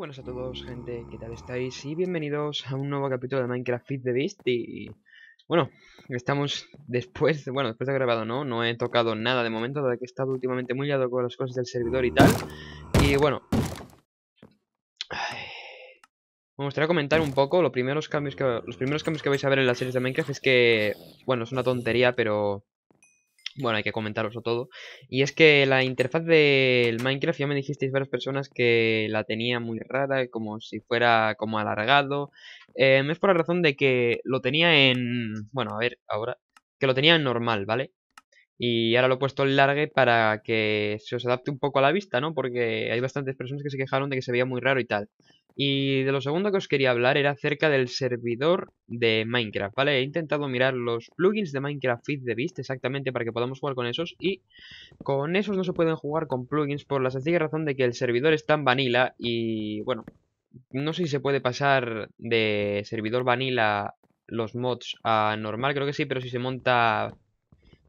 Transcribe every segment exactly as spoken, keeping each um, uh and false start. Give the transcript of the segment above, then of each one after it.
buenas a todos, gente, ¿qué tal estáis? Y bienvenidos a un nuevo capítulo de Minecraft Feed the Beast. Y bueno, estamos después, bueno, después de grabado, ¿no? No he tocado nada de momento, dado que he estado últimamente muy liado con las cosas del servidor y tal. Y bueno, me gustaría comentar un poco los primeros cambios que, los primeros cambios que vais a ver en las series de Minecraft. Es que, bueno, es una tontería, pero bueno, hay que comentaroslo todo. Y es que la interfaz del Minecraft, ya me dijisteis varias personas que la tenía muy rara, como si fuera como alargado. Eh, es por la razón de que lo tenía en... Bueno, a ver, ahora... Que lo tenía en normal, ¿vale? Y ahora lo he puesto en largue para que se os adapte un poco a la vista, ¿no? Porque hay bastantes personas que se quejaron de que se veía muy raro y tal. Y de lo segundo que os quería hablar era acerca del servidor de Minecraft, ¿vale? He intentado mirar los plugins de Minecraft Feed the Beast exactamente para que podamos jugar con esos. Y con esos no se pueden jugar con plugins por la sencilla razón de que el servidor está en vanilla. Y bueno, no sé si se puede pasar de servidor vanilla los mods a normal, creo que sí, pero si se monta...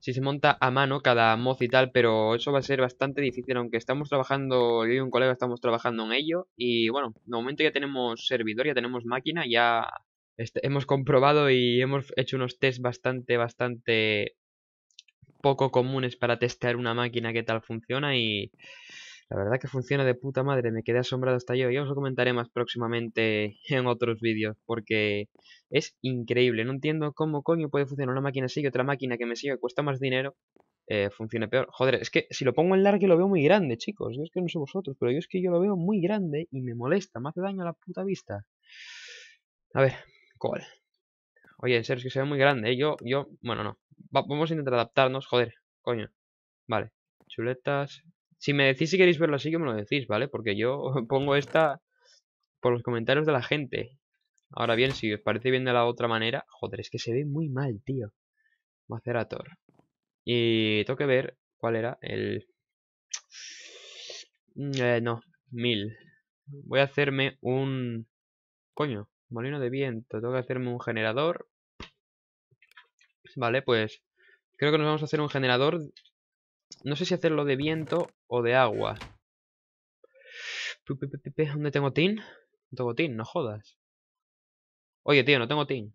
Si se monta a mano cada mod y tal, pero eso va a ser bastante difícil, aunque estamos trabajando, yo y un colega estamos trabajando en ello. Y bueno, de momento ya tenemos servidor, ya tenemos máquina, ya hemos comprobado y hemos hecho unos tests bastante, bastante poco comunes para testear una máquina que tal funciona y... La verdad que funciona de puta madre, me quedé asombrado hasta yo. Ya os lo comentaré más próximamente en otros vídeos, porque es increíble. No entiendo cómo coño puede funcionar una máquina así y otra máquina que me sigue, cuesta más dinero, eh, funcione peor. Joder, es que si lo pongo en largo lo veo muy grande, chicos. Es que no sé vosotros, pero yo es que yo lo veo muy grande y me molesta, me hace daño a la puta vista. A ver, ¿cuál? Oye, en serio, es que se ve muy grande, ¿eh? Yo, yo, bueno, no. Va, vamos a intentar adaptarnos, joder, coño. Vale, chuletas... Si me decís si queréis verlo así, que me lo decís, ¿vale? Porque yo pongo esta por los comentarios de la gente. Ahora bien, si os parece bien de la otra manera... Joder, es que se ve muy mal, tío. Macerator. Y tengo que ver cuál era el... Eh, no, mil. Voy a hacerme un... Coño, molino de viento. Tengo que hacerme un generador. Vale, pues... Creo que nos vamos a hacer un generador... No sé si hacerlo de viento o de agua. ¿Dónde tengo tin? No tengo tin, no jodas. Oye, tío, no tengo tin.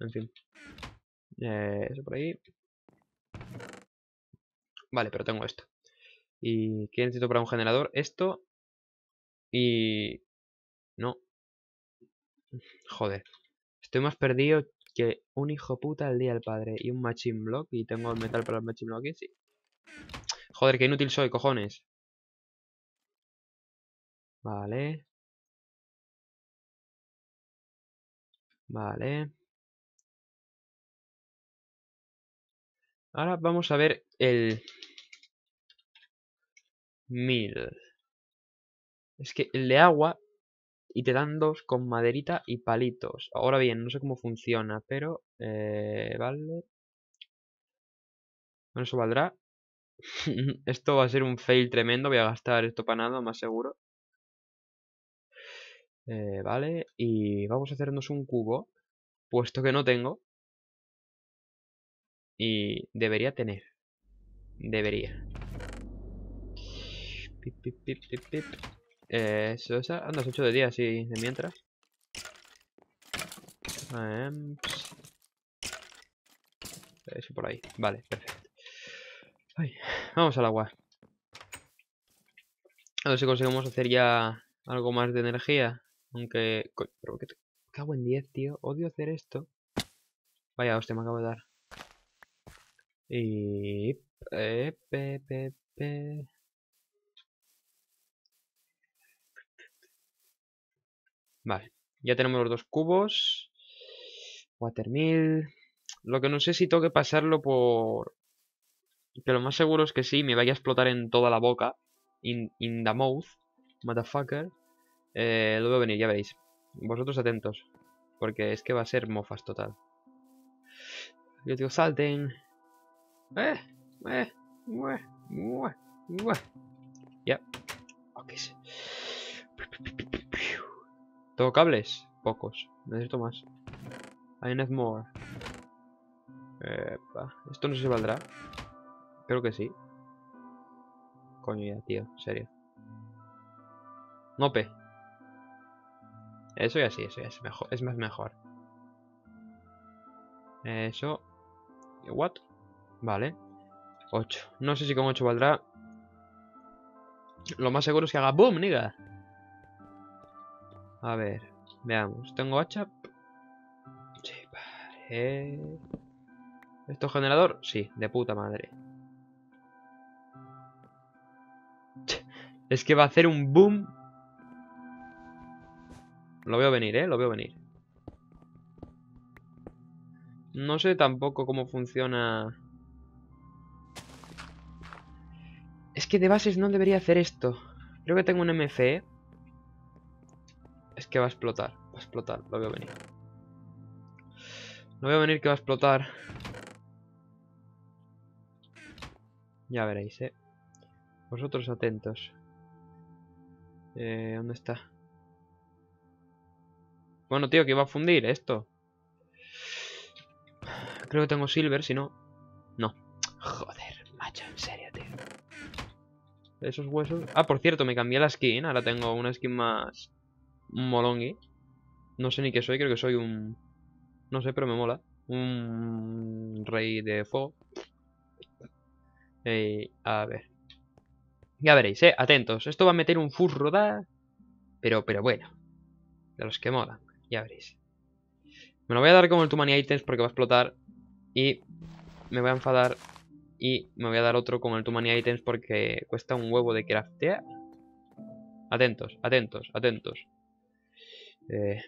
En fin. Eh, eso por ahí. Vale, pero tengo esto. ¿Y qué necesito para un generador? Esto. Y... No. Joder. Estoy más perdido... Que un hijo puta al día del padre. Y un machine block. Y tengo el metal para el machine block aquí, sí. Joder, qué inútil soy, cojones. Vale. Vale. Ahora vamos a ver el... mil. Es que el de agua... Y te dan dos con maderita y palitos. Ahora bien, no sé cómo funciona, pero... Eh, vale. Bueno, eso valdrá. Esto va a ser un fail tremendo. Voy a gastar esto para nada, más seguro. Eh, vale. Y vamos a hacernos un cubo. Puesto que no tengo. Y debería tener. Debería. Pip, pip, pip, pip, pip. Eh, eso es a las ocho de día, sí, de mientras. Um, eso por ahí. Vale, perfecto. Ay, vamos al agua. A ver si conseguimos hacer ya algo más de energía. Aunque... Pero que te... Cago en diez, tío. Odio hacer esto. Vaya, hostia, me acabo de dar. Y... Eh, pe, pe, pe. Vale, ya tenemos los dos cubos. Watermill. Lo que no sé si tengo que pasarlo por... Que lo más seguro es que sí, me vaya a explotar en toda la boca. In, in the mouth. Motherfucker. Eh, lo veo venir, ya veréis. Vosotros atentos. Porque es que va a ser mofas total. Yo digo, salten. Eh, eh, mueh, mueh, mueh. Ya. Ok. ¿Tengo cables? Pocos. Necesito más. I need more. Epa. Esto no sé si valdrá. Creo que sí. Coño ya, tío. En serio. No P. Eso y así, eso ya es mejor, es más mejor. Eso. What? Vale. ocho. No sé si con ocho valdrá. Lo más seguro es que haga boom, nigga. A ver, veamos. Tengo hacha. Sí, vale. ¿Esto es generador? Sí, de puta madre. Es que va a hacer un boom. Lo veo venir, ¿eh? Lo veo venir. No sé tampoco cómo funciona. Es que de bases no debería hacer esto. Creo que tengo un M F E. Es que va a explotar. Va a explotar. Lo veo venir. Lo veo venir que va a explotar. Ya veréis, eh. Vosotros atentos. Eh, ¿dónde está? Bueno, tío, que iba a fundir esto. Creo que tengo silver, si no... No. Joder, macho, en serio, tío. Esos huesos... Ah, por cierto, me cambié la skin. Ahora tengo una skin más... Un molongi. No sé ni qué soy, creo que soy un... No sé, pero me mola. Un... Rey de fuego. Eh, a ver. Ya veréis, eh. Atentos. Esto va a meter un furro da... Pero, pero bueno. De los que molan. Ya veréis. Me lo voy a dar como el Too Many Items porque va a explotar. Y me voy a enfadar. Y me voy a dar otro con el Too Many Items porque cuesta un huevo de craftear. Atentos, atentos, atentos. Eh...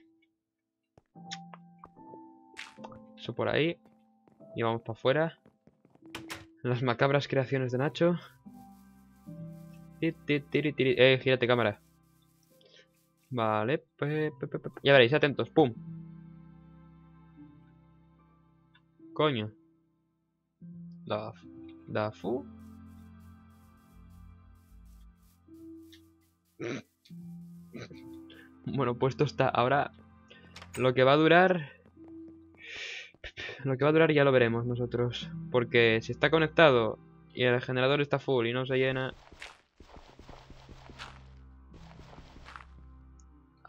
Eso por ahí. Y vamos para afuera. Las macabras creaciones de Nacho. Eh, gírate cámara. Vale. Ya veréis, atentos. Pum. Coño. Da, da fu. Bueno, pues esto está. Ahora lo que va a durar, lo que va a durar ya lo veremos nosotros, porque si está conectado y el generador está full y no se llena.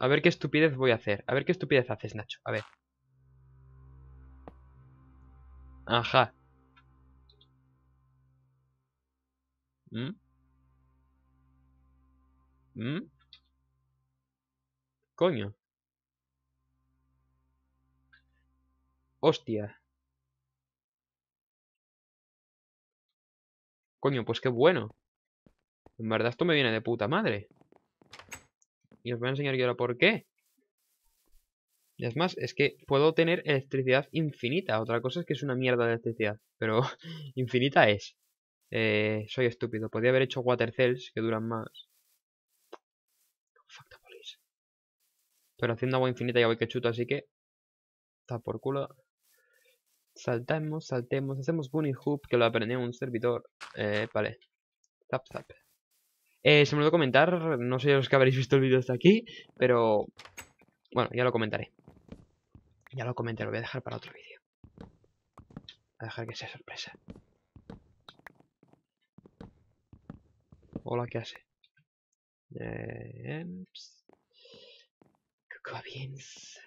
A ver qué estupidez voy a hacer. A ver qué estupidez haces, Nacho. A ver. Ajá. ¿Mm? ¿Mm? Coño. Hostia. Coño, pues qué bueno. En verdad esto me viene de puta madre. Y os voy a enseñar yo ahora por qué. Y es más, es que puedo tener electricidad infinita. Otra cosa es que es una mierda de electricidad. Pero infinita es. Eh, soy estúpido. Podría haber hecho water cells que duran más. Fuck the police. Pero haciendo agua infinita ya voy que chuto, así que... Está por culo. Saltamos, saltemos. Hacemos bunny hoop que lo aprendí en un servidor. Eh, vale. Zap, zap. Eh, se me olvidó comentar, no sé los que habréis visto el vídeo hasta aquí, pero bueno, ya lo comentaré. Ya lo comentaré, lo voy a dejar para otro vídeo. Voy a dejar que sea sorpresa. Hola, ¿qué hace? Eh, Cocoa Beans.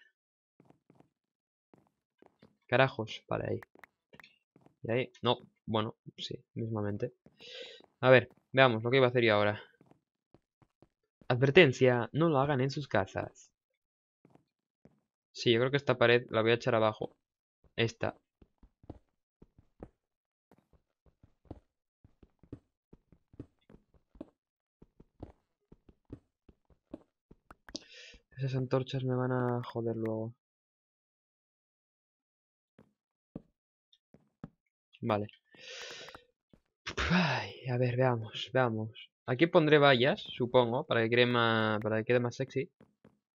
Carajos, vale, ahí. Y ahí, no, bueno, sí, mismamente. A ver, veamos lo que iba a hacer yo ahora. Advertencia, no lo hagan en sus casas. Sí, yo creo que esta pared la voy a echar abajo. Esta. Esas antorchas me van a joder luego. Vale. Ay, a ver, veamos, veamos. Aquí pondré vallas, supongo, para que quede más, para que quede más sexy.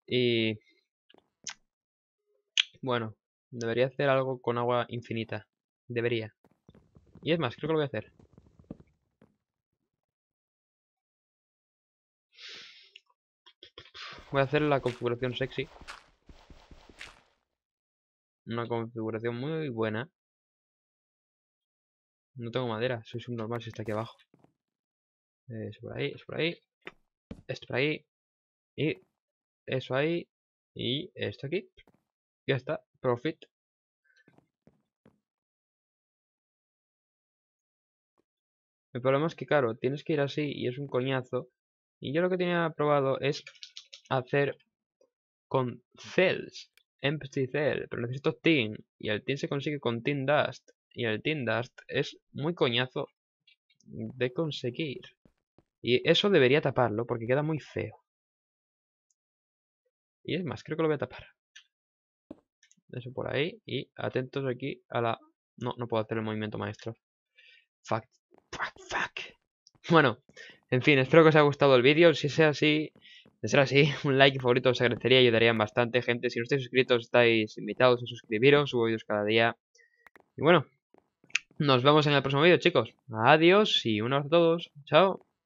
Y... Bueno, debería hacer algo con agua infinita. Debería. Y es más, creo que lo voy a hacer. Voy a hacer la configuración sexy. Una configuración muy buena. No tengo madera, soy subnormal si está aquí abajo. Eso por ahí, eso por ahí. Esto por ahí. Y eso ahí. Y esto aquí. Ya está. Profit. El problema es que, claro, tienes que ir así y es un coñazo. Y yo lo que tenía probado es hacer con cells. Empty cell. Pero necesito tin. Y el tin se consigue con tin dust. Y el tin dust es muy coñazo de conseguir. Y eso debería taparlo porque queda muy feo. Y es más, creo que lo voy a tapar. Eso por ahí. Y atentos aquí a la... No, no puedo hacer el movimiento maestro. Fuck, fuck, fuck. Bueno, en fin, espero que os haya gustado el vídeo. Si sea así, si será así, un like favorito os agradecería. Ayudarían bastante, gente. Si no estáis suscritos, estáis invitados a suscribiros. Subo vídeos cada día. Y bueno, nos vemos en el próximo vídeo, chicos. Adiós y un abrazo a todos. Chao.